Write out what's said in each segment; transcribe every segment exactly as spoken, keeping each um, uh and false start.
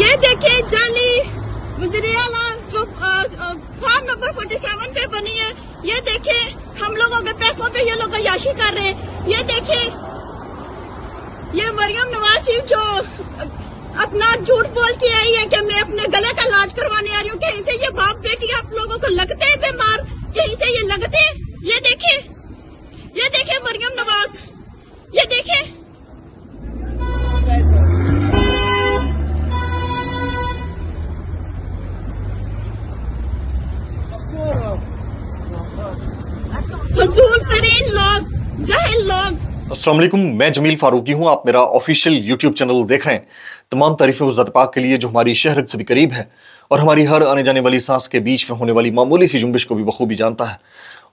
ये देखिए जाली वज़ीरे आला जो फॉर्म नंबर सैंतालीस पे बनी है, ये देखिए हम लोगों के पैसों पे ये लोग याशी कर रहे हैं। ये देखिए ये मरियम नवाज शरीफ जो अपना झूठ बोल के आई है कि मैं अपने गले का इलाज करवाने आ रही हूँ, कहीं से ये बाप बेटी आप लोगों को लगते हैं बीमार, कहीं से ये लगते हैं। ये देखिए ये देखिए मरियम नवाज, ये देखिए फजूल तरीन लोग, जाहिल लोग। अस्सलाम वालेकुम, मैं जमील फारूकी हूँ, आप मेरा ऑफिशियल यूट्यूब चैनल देख रहे हैं। तमाम तारीफ़ें उस ज़ात पाक के लिए जो हमारी शहरत से भी करीब है और हमारी हर आने जाने वाली सांस के बीच में होने वाली मामूली सी जुम्बिश को भी बखूबी जानता है।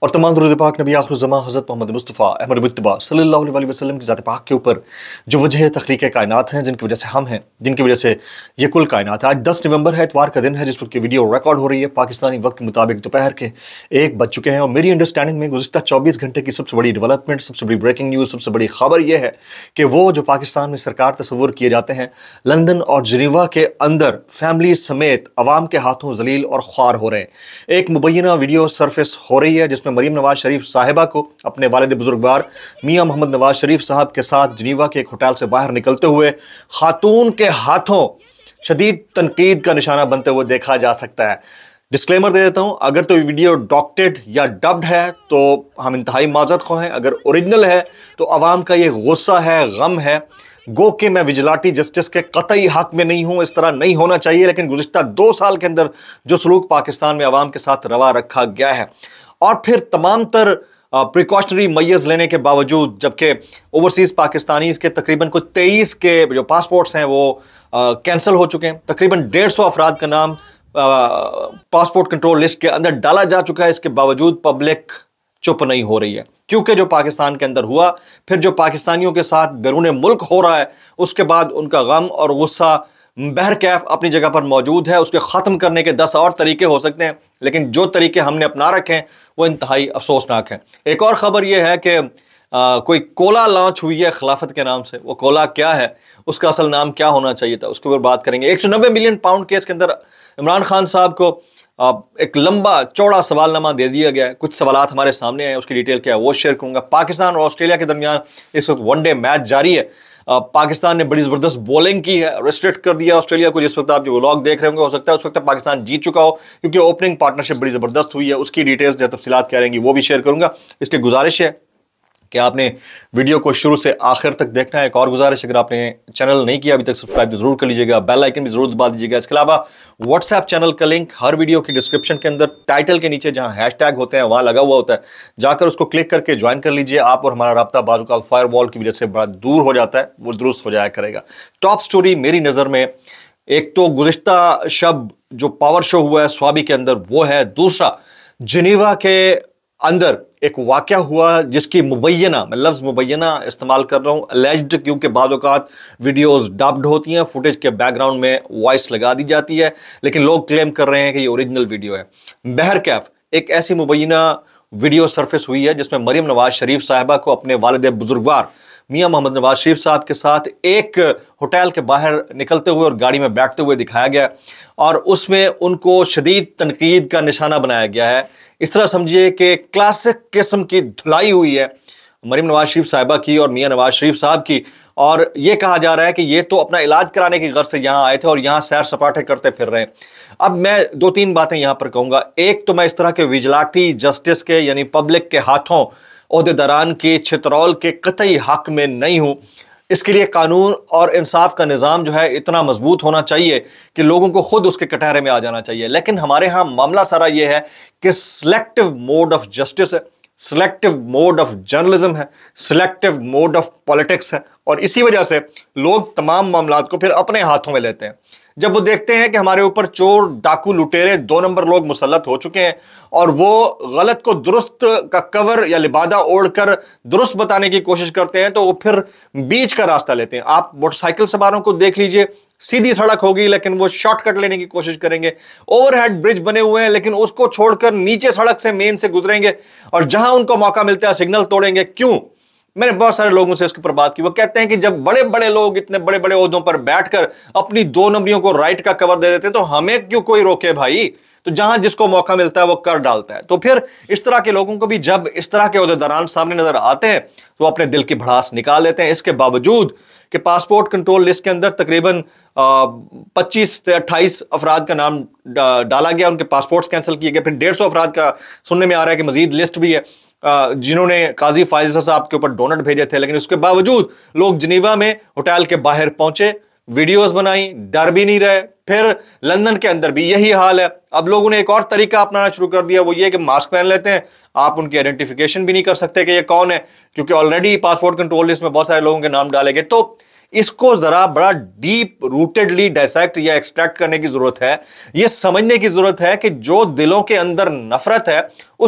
और तमाम दुरूद पाक नबी आखिर ज़मां हज़रत मोहम्मद मुस्तफ़ा अहमद मुज्तबा सल्लल्लाहु अलैहि वसल्लम की ज़ात पाक के ऊपर जो वजह तख्लीक कायनात हैं, जिनकी वजह से हम हैं, जिनकी वजह से ये कुल कायनात है। आज दस नवंबर है, इतवार का दिन है, जिस वक्त की वीडियो रिकॉर्ड हो रही है पाकिस्तानी वक्त के मुताबिक दोपहर के एक बज चुके हैं। और मेरी अंडरस्टैंडिंग में गुज़श्ता चौबीस घंटे की सबसे बड़ी डेवलपमेंट, सबसे बड़ी ब्रेकिंग न्यूज़, सबसे बड़ी खबर यह है कि वो जो पाकिस्तान में सरकार तस्वूर किए जाते हैं लंदन और जिनेवा के अंदर फैमिली समेत आवाम के हाथों जलील और ख्वार हो रहे हैं। एक मुबैना वीडियो सरफेस हो रही है जिसमें मरीम नवाज शरीफ साहिबा को अपने वालिद बुजुर्गवार मियाँ मोहम्मद नवाज शरीफ साहब के साथ जिनेवा के एक होटल से बाहर निकलते हुए खातून के हाथों शदीद तनकीद का निशाना बनते हुए देखा जा सकता है। डिस्क्लेमर दे देता हूँ, अगर तो वीडियो डॉक्टेड या डब्ड है तो हम इंतहाई माजरत खो हैं, अगर ओरिजिनल है तो आवाम का ये गुस्सा है, गम है, गो कि मैं विजिलाटी जस्टिस के कतई हक में नहीं हूँ, इस तरह नहीं होना चाहिए। लेकिन गुज़िश्ता दो साल के अंदर जो सलूक पाकिस्तान में आवाम के साथ रवा रखा गया है और फिर तमाम तर प्रिकॉशनरी मैयर्स लेने के बावजूद, जबकि ओवरसीज़ पाकिस्तानीज़ के तकरीबन कुछ तेईस के जो पासपोर्ट्स हैं वो कैंसिल हो चुके हैं। तकरीबन डेढ़ सौ अफराद का नाम पासपोर्ट कंट्रोल लिस्ट के अंदर डाला जा चुका है, इसके बावजूद पब्लिक चुप नहीं हो रही है, क्योंकि जो पाकिस्तान के अंदर हुआ, फिर जो पाकिस्तानियों के साथ बैरून मुल्क हो रहा है, उसके बाद उनका गम और गुस्सा बहरकैफ अपनी जगह पर मौजूद है। उसके ख़त्म करने के दस और तरीके हो सकते हैं, लेकिन जो तरीके हमने अपना रखे हैं वो इंतहाई अफसोसनाक हैं। एक और ख़बर यह है कि आ, कोई कोला लॉन्च हुई है खिलाफत के नाम से। वो कोला क्या है, उसका असल नाम क्या होना चाहिए था, उसके ऊपर बात करेंगे। एक सौ नब्बे मिलियन पाउंड केस के अंदर इमरान खान साहब को एक लंबा चौड़ा सवालनामा दे दिया गया है। कुछ सवालात हमारे सामने हैं, उसकी डिटेल क्या है वो शेयर करूंगा। पाकिस्तान और ऑस्ट्रेलिया के दरमियान इस वक्त वनडे मैच जारी है। पाकिस्तान ने बड़ी ज़बरदस्त बॉलिंग की है, रिस्ट्रिक्ट कर दिया ऑस्ट्रेलिया को। जिस वक्त आप जो व्लॉग देख रहे होंगे हो सकता है उस वक्त पाकिस्तान जीत चुका हो, क्योंकि ओपनिंग पार्टनरशिप बड़ी ज़बरदस्त हुई है। उसकी डिटेल्स या तफसीलात क्या रहेंगी वो भी शेयर करूँगा। इसकी गुजारिश है कि आपने वीडियो को शुरू से आखिर तक देखना है। एक और गुजारिश, अगर आपने चैनल नहीं किया अभी तक सब्सक्राइब जरूर कर लीजिएगा, बेल आइकन भी जरूर दबा दीजिएगा। इसके अलावा व्हाट्सएप चैनल का लिंक हर वीडियो की डिस्क्रिप्शन के अंदर टाइटल के नीचे जहां हैशटैग होते हैं वहां लगा हुआ होता है, जाकर उसको क्लिक करके ज्वाइन कर लीजिए आप। और हमारा रब्ता बाज़ूका फायरवॉल की वजह से बड़ा दूर हो जाता है, वो दुरुस्त हो जाया करेगा। टॉप स्टोरी मेरी नज़र में एक तो गुज़िश्ता शब जो पावर शो हुआ है स्वाबी के अंदर वो है, दूसरा जिनेवा के अंदर एक वाक़या हुआ जिसकी मुबैना, मैं लफ्ज़ मुबैना इस्तेमाल कर रहा हूँ एलेज्ड, क्योंकि बाज़ औक़ात वीडियोज़ डब्ड होती हैं, फुटेज के बैकग्राउंड में वॉइस लगा दी जाती है, लेकिन लोग क्लेम कर रहे हैं कि ये ओरिजिनल वीडियो है। बहरकैफ एक ऐसी मुबैना वीडियो सरफेस हुई है जिसमें मरीम नवाज शरीफ साहिबा को अपने वालिद बुजुर्गवार मियाँ मोहम्मद नवाज शरीफ साहब के साथ एक होटल के बाहर निकलते हुए और गाड़ी में बैठते हुए दिखाया गया और उसमें उनको शदीद तनकीद का निशाना बनाया गया है। इस तरह समझिए कि क्लासिक किस्म की धुलाई हुई है मरीम नवाज शरीफ साहिबा की और मियाँ नवाज शरीफ साहब की, और ये कहा जा रहा है कि ये तो अपना इलाज कराने की गर्ज से यहाँ आए थे और यहाँ सैर सपाटे करते फिर रहे हैं। अब मैं दो तीन बातें यहाँ पर कहूँगा। एक तो मैं इस तरह के विजिलाटी जस्टिस के यानी पब्लिक के हाथों ओहदेदारान के छितरौल के कतई हक में नहीं हूँ। इसके लिए कानून और इंसाफ का निज़ाम जो है इतना मजबूत होना चाहिए कि लोगों को खुद उसके कटहरे में आ जाना चाहिए। लेकिन हमारे यहाँ मामला सारा ये है कि सिलेक्टिव मोड ऑफ जस्टिस है, सिलेक्टिव मोड ऑफ जर्नलिज्म है, सिलेक्टिव मोड ऑफ पॉलिटिक्स है, और इसी वजह से लोग तमाम मामलात को फिर अपने हाथों में लेते हैं। जब वो देखते हैं कि हमारे ऊपर चोर डाकू लुटेरे दो नंबर लोग मुसल्लत हो चुके हैं और वो गलत को दुरुस्त का कवर या लिबादा ओढ़कर दुरुस्त बताने की कोशिश करते हैं, तो वो फिर बीच का रास्ता लेते हैं। आप मोटरसाइकिल सवारों को देख लीजिए, सीधी सड़क होगी लेकिन वो शॉर्टकट लेने की कोशिश करेंगे। ओवरहेड ब्रिज बने हुए हैं लेकिन उसको छोड़कर नीचे सड़क से मेन से गुजरेंगे और जहां उनको मौका मिलता है सिग्नल तोड़ेंगे। क्यों? मैंने बहुत सारे लोगों से इसके ऊपर बात की, वो कहते हैं कि जब बड़े बड़े लोग इतने बड़े बड़े ओहदों पर बैठकर अपनी दो नंबरियों को राइट का कवर दे देते हैं तो हमें क्यों कोई रोके भाई। तो जहां जिसको मौका मिलता है वो कर डालता है। तो फिर इस तरह के लोगों को भी जब इस तरह के ओहदेदारान सामने नजर आते हैं तो अपने दिल की भड़ास निकाल लेते हैं। इसके बावजूद कि पासपोर्ट कंट्रोल लिस्ट के अंदर तकरीबन पच्चीस से अट्ठाईस अफराद का नाम डाला गया, उनके पासपोर्ट्स कैंसिल किए गए। फिर डेढ़ सौ अफराद का सुनने में आ रहा है कि मजीद लिस्ट भी है जिन्होंने काजी फाइज ईसा साहब के ऊपर डोनट भेजे थे। लेकिन उसके बावजूद लोग जिनेवा में होटल के बाहर पहुंचे, वीडियोस बनाई, डर भी नहीं रहे। फिर लंदन के अंदर भी यही हाल है। अब लोगों ने एक और तरीका अपनाना शुरू कर दिया, वो ये कि मास्क पहन लेते हैं, आप उनकी आइडेंटिफिकेशन भी नहीं कर सकते कि ये कौन है, क्योंकि ऑलरेडी पासपोर्ट कंट्रोल लिस्ट में बहुत सारे लोगों के नाम डाले गए। तो इसको जरा बड़ा डीप रूटेडली डाइसेक्ट या एक्सट्रैक्ट करने की जरूरत है। ये समझने की जरूरत है कि जो दिलों के अंदर नफरत है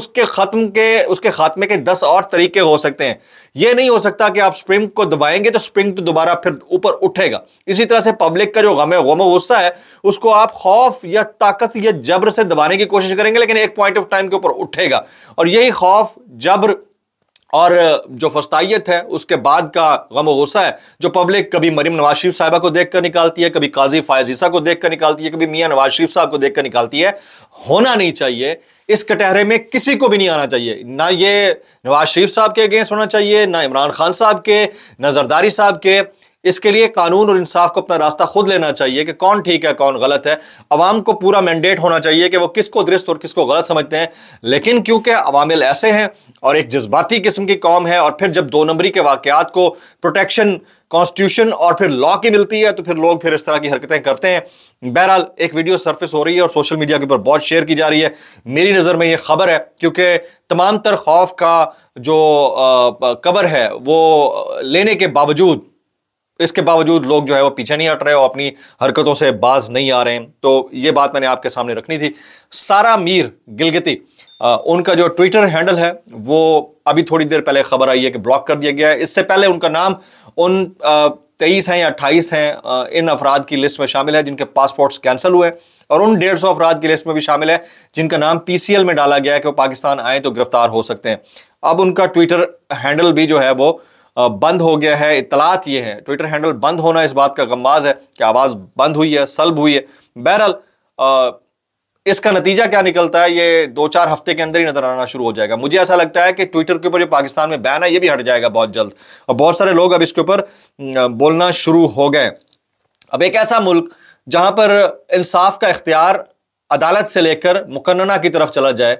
उसके खत्म के उसके खात्मे के दस और तरीके हो सकते हैं। ये नहीं हो सकता कि आप स्प्रिंग को दबाएंगे तो स्प्रिंग तो दोबारा फिर ऊपर उठेगा। इसी तरह से पब्लिक का जो गम गम गुस्सा है उसको आप खौफ या ताकत या जबर से दबाने की कोशिश करेंगे, लेकिन एक पॉइंट ऑफ टाइम के ऊपर उठेगा। और यही खौफ, जबर और जो फस्तायत है उसके बाद का गम व गुस्सा है जो पब्लिक कभी मरीम नवाज शरीफ साहिबा को देखकर निकालती है, कभी काजी फाइज ईसा को देखकर निकालती है, कभी मियां नवाज शरीफ साहब को देखकर निकालती है। होना नहीं चाहिए, इस कटहरे में किसी को भी नहीं आना चाहिए। ना ये नवाज शरीफ साहब के अगेंस्ट होना चाहिए, ना इमरान खान साहब के, ना जरदारी साहब के। इसके लिए कानून और इंसाफ को अपना रास्ता खुद लेना चाहिए कि कौन ठीक है कौन गलत है। अवाम को पूरा मैंडेट होना चाहिए कि वो किसको दुरुस्त और किसको गलत समझते हैं। लेकिन क्योंकि अवामिल ऐसे हैं और एक जज्बाती किस्म की कौम है, और फिर जब दो नंबरी के वाक़यात को प्रोटेक्शन कॉन्स्टिट्यूशन और फिर लॉ की मिलती है तो फिर लोग फिर इस तरह की हरकतें करते हैं। बहरहाल एक वीडियो सरफेस हो रही है और सोशल मीडिया के ऊपर बहुत शेयर की जा रही है। मेरी नज़र में ये खबर है, क्योंकि तमाम तर खौफ का जो कवर है वो लेने के बावजूद इसके बावजूद लोग जो है वो पीछे नहीं हट रहे और अपनी हरकतों से बाज नहीं आ रहे हैं। तो ये बात मैंने आपके सामने रखनी थी। सारा मीर गिलगिती आ, उनका जो ट्विटर हैंडल है वो अभी थोड़ी देर पहले खबर आई है कि ब्लॉक कर दिया गया है। इससे पहले उनका नाम उन तेईस हैं या अट्ठाईस हैं आ, इन अफराद की लिस्ट में शामिल है जिनके पासपोर्ट्स कैंसिल हुए, और उन डेढ़ सौ अफराद की लिस्ट में भी शामिल है जिनका नाम पी सी एल में डाला गया है कि वो पाकिस्तान आए तो गिरफ्तार हो सकते हैं। अब उनका ट्विटर हैंडल भी जो है वो बंद हो गया है। इतलात ये है, ट्विटर हैंडल बंद होना इस बात का गम्माज है कि आवाज़ बंद हुई है, सल्ब हुई है। बहरहाल इसका नतीजा क्या निकलता है ये दो चार हफ्ते के अंदर ही नजर आना शुरू हो जाएगा। मुझे ऐसा लगता है कि ट्विटर के ऊपर जो पाकिस्तान में बैन है ये भी हट जाएगा बहुत जल्द, और बहुत सारे लोग अब इसके ऊपर बोलना शुरू हो गए। अब एक ऐसा मुल्क जहाँ पर इंसाफ का इख्तियार अदालत से लेकर मुकन्नना की तरफ चला जाए,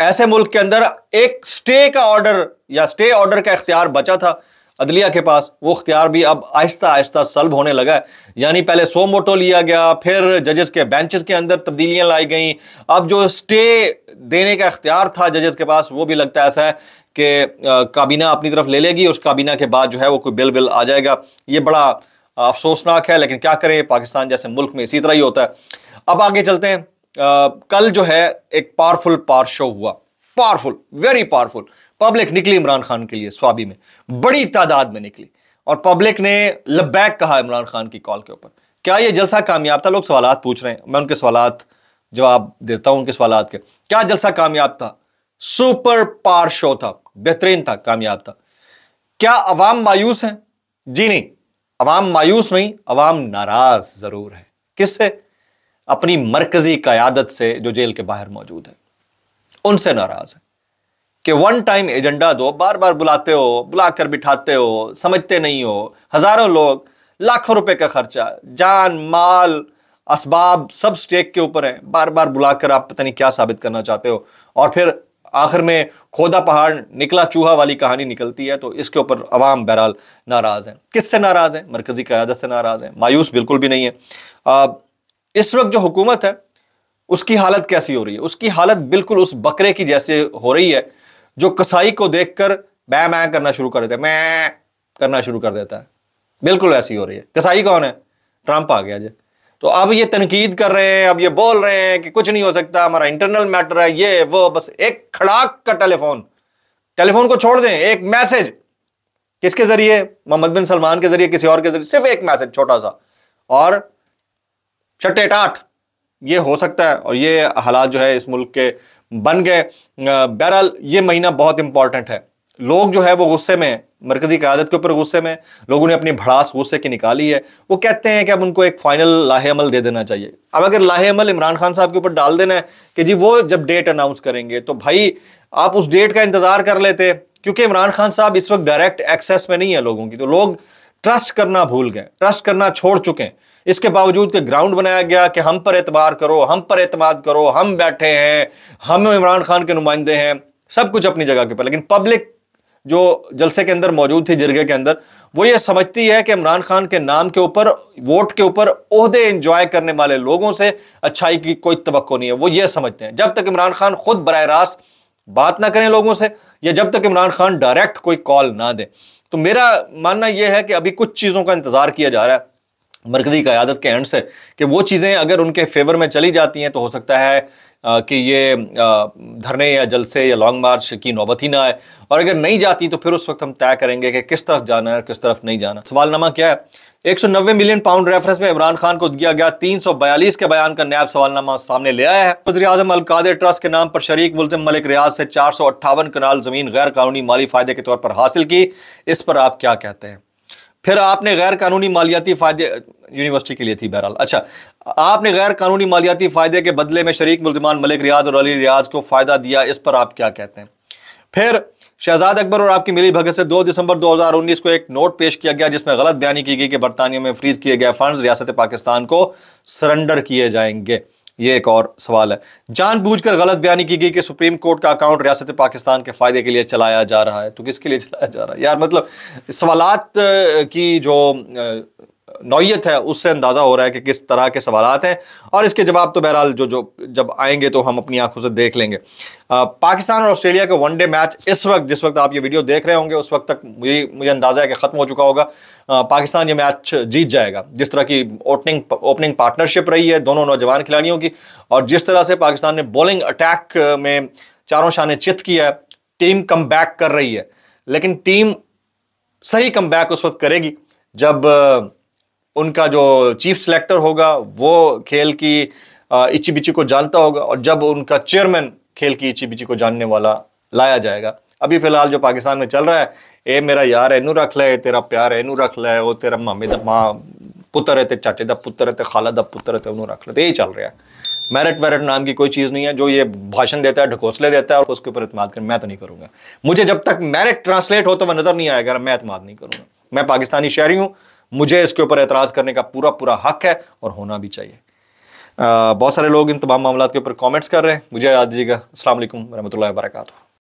ऐसे मुल्क के अंदर एक स्टे का ऑर्डर या स्टे ऑर्डर का इख्तियार बचा था अदलिया के पास, वो इख्तियार भी अब आहिस्ता आहिस्ता सल्ब होने लगा है। यानी पहले सो मोटो लिया गया, फिर जजेस के बेंचेस के अंदर तब्दीलियां लाई गई। अब जो स्टे देने का इख्तियार था जजेस के पास वो भी लगता है ऐसा है कि काबीना अपनी तरफ ले लेगी, उस काबीना के बाद जो है वो कोई बिल बिल आ जाएगा। ये बड़ा अफसोसनाक है, लेकिन क्या करें, पाकिस्तान जैसे मुल्क में इसी तरह ही होता है। अब आगे चलते हैं। आ, कल जो है एक पावरफुल पावर शो हुआ, पावरफुल, वेरी पावरफुल। पब्लिक निकली इमरान खान के लिए स्वाबी में, बड़ी तादाद में निकली, और पब्लिक ने लब्बैक कहा इमरान खान की कॉल के ऊपर। क्या ये जलसा कामयाब था? लोग सवालात पूछ रहे हैं, मैं उनके सवालात जवाब देता हूं उनके सवालात के। क्या जलसा कामयाब था? सुपर पावर शो था, बेहतरीन था, कामयाब था। क्या अवाम मायूस है? जी नहीं, अवाम मायूस नहीं, अवाम नाराज जरूर है। किससे? अपनी मरकजी क़यादत से जो जेल के बाहर मौजूद है, उनसे नाराज है कि वन टाइम एजेंडा दो, बार बार बुलाते हो, बुलाकर बिठाते हो, समझते नहीं हो। हज़ारों लोग, लाखों रुपए का खर्चा, जान माल असबाब सब स्टेक के ऊपर है। बार बार बुलाकर आप पता नहीं क्या साबित करना चाहते हो, और फिर आखिर में खोदा पहाड़ निकला चूहा वाली कहानी निकलती है। तो इसके ऊपर अवाम बहरहाल नाराज़ है। किससे नाराज़ है? मरकजी क़यादत से नाराज़ है, मायूस बिल्कुल भी नहीं है। आ, इस वक्त जो हुकूमत है उसकी हालत कैसी हो रही है? उसकी हालत बिल्कुल उस बकरे की जैसे हो रही है जो कसाई को देखकर मैं मैं करना शुरू कर देता है, मैं करना शुरू कर देता है, बिल्कुल ऐसी हो रही है। कसाई कौन है? ट्रंप आ गया जी। तो अब ये तनकीद कर रहे हैं, अब ये बोल रहे हैं कि कुछ नहीं हो सकता, हमारा इंटरनल मैटर है, ये वो, बस एक खड़ाक का टेलीफोन, टेलीफोन को छोड़ दें, एक मैसेज, किसके जरिए? मोहम्मद बिन सलमान के जरिए, किसी और के जरिए, सिर्फ एक मैसेज छोटा सा और छठे टाट। ये हो सकता है, और ये हालात जो है इस मुल्क के बन गए। बहरहाल ये महीना बहुत इंपॉर्टेंट है। लोग जो है वो गुस्से में मरकजी क़यादत के ऊपर गुस्से में, लोगों ने अपनी भड़ास गुस्से की निकाली है। वो कहते हैं कि अब उनको एक फ़ाइनल लाहे अमल दे देना चाहिए। अब अगर लाहे अमल इमरान खान साहब के ऊपर डाल देना है कि जी वो जब डेट अनाउंस करेंगे, तो भाई आप उस डेट का इंतज़ार कर लेते, क्योंकि इमरान खान साहब इस वक्त डायरेक्ट एक्सेस में नहीं है लोगों की, तो लोग ट्रस्ट करना भूल गए, ट्रस्ट करना छोड़ चुके हैं। इसके बावजूद कि ग्राउंड बनाया गया कि हम पर एतबार करो, हम पर एतमाद करो, हम बैठे हैं, हम इमरान खान के नुमाइंदे हैं, सब कुछ अपनी जगह के ऊपर, लेकिन पब्लिक जो जलसे के अंदर मौजूद थी, जिरगे के अंदर, वो ये समझती है कि इमरान खान के नाम के ऊपर, वोट के ऊपर, ओहदे एंजॉय करने वाले लोगों से अच्छाई की कोई तवक्को नहीं है। वो ये समझते हैं जब तक इमरान खान खुद बराह रास्त बात ना करें लोगों से, या जब तक इमरान खान डायरेक्ट कोई कॉल ना दे। तो मेरा मानना यह है कि अभी कुछ चीज़ों का इंतज़ार किया जा रहा है मरकजी क़यादत के एंड से, कि वो चीज़ें अगर उनके फेवर में चली जाती हैं तो हो सकता है आ, कि ये आ, धरने या जलसे या लॉन्ग मार्च की नौबत ही ना आए, और अगर नहीं जाती तो फिर उस वक्त हम तय करेंगे कि किस तरफ जाना है और किस तरफ नहीं जाना। सवालनामा क्या है? एक सौ नब्बे मिलियन पाउंड रेफरेंस में इमरान खान को दिया गया तीन सौ बयालीस के बयान का नैब सवालनामा सामने ले आया है। वज़ीर-ए-आज़म अलकादिर ट्रस्ट के नाम पर शरीक मुल्ज़िम मलिक रियाज से चार सौ अट्ठावन कनाल ज़मीन गैर कानूनी माली फ़ायदे के तौर पर हासिल की, इस पर आप क्या कहते हैं? फिर आपने गैर कानूनी मालियाती फ़ायदे, यूनिवर्सिटी के लिए थी बहरहाल, अच्छा, आपने गैर कानूनी मालियाती फ़ायदे के बदले में शरीक मुल्ज़िमान मलिक रियाज और अली रियाज को फ़ायदा दिया, इस पर आप क्या कहते हैं? फिर शहजाद अकबर और आपकी मिली भगत से दो दिसंबर दो हज़ार उन्नीस को एक नोट पेश किया गया जिसमें गलत बयानी की गई कि बरतानिया में फ्रीज़ किए गए फ़ंड्स रियासत पाकिस्तान को सरेंडर किए जाएंगे, ये एक और सवाल है। जानबूझकर गलत बयानी की गई कि सुप्रीम कोर्ट का अकाउंट रियासत पाकिस्तान के फ़ायदे के लिए चलाया जा रहा है, तो किसके लिए चलाया जा रहा है यार? मतलब सवालात की जो नौयत है उससे अंदाज़ा हो रहा है कि किस तरह के सवालात हैं, और इसके जवाब तो बहरहाल जो जो जब आएंगे तो हम अपनी आंखों से देख लेंगे। आ, पाकिस्तान और ऑस्ट्रेलिया का वनडे मैच इस वक्त, जिस वक्त आप ये वीडियो देख रहे होंगे उस वक्त तक मुझे मुझे अंदाज़ा है कि ख़त्म हो चुका होगा। आ, पाकिस्तान ये मैच जीत जाएगा, जिस तरह की ओपनिंग ओपनिंग पार्टनरशिप रही है दोनों नौजवान खिलाड़ियों की, और जिस तरह से पाकिस्तान ने बॉलिंग अटैक में चारों शान चित किया है, टीम कम बैक कर रही है, लेकिन टीम सही कम बैक उस वक्त करेगी जब उनका जो चीफ सेलेक्टर होगा वो खेल की इची बिची को जानता होगा, और जब उनका चेयरमैन खेल की इची बिची को जानने वाला लाया जाएगा। अभी फ़िलहाल जो पाकिस्तान में चल रहा है, ए मेरा यार एनू रख ले, तेरा प्यार एनू रख ले, वो तेरा मामे दा माँ पुत्र है, ते चाचे दा पुत्र है, ते खाला दा पुत्र है, ते उन्होंने रख लेते, यही चल रहा है। मेरिट वेरिट नाम की कोई चीज़ नहीं है। जो ये भाषण देता है, ढकोसले देता है, और उसके ऊपर एतमाद कर, मैं तो नहीं करूँगा। मुझे जब तक मेरिट ट्रांसलेट होता हुआ नज़र नहीं आएगा मैं एतमाद नहीं करूँगा। मैं पाकिस्तानी शहरी हूँ, मुझे इसके ऊपर एतराज़ करने का पूरा पूरा हक है और होना भी चाहिए। आ, बहुत सारे लोग इन तमाम मामलों के ऊपर कमेंट्स कर रहे हैं, मुझे याद दीजिएगा। अस्सलाम वालेकुम वरहमतुल्लाहि वबरकातुहू।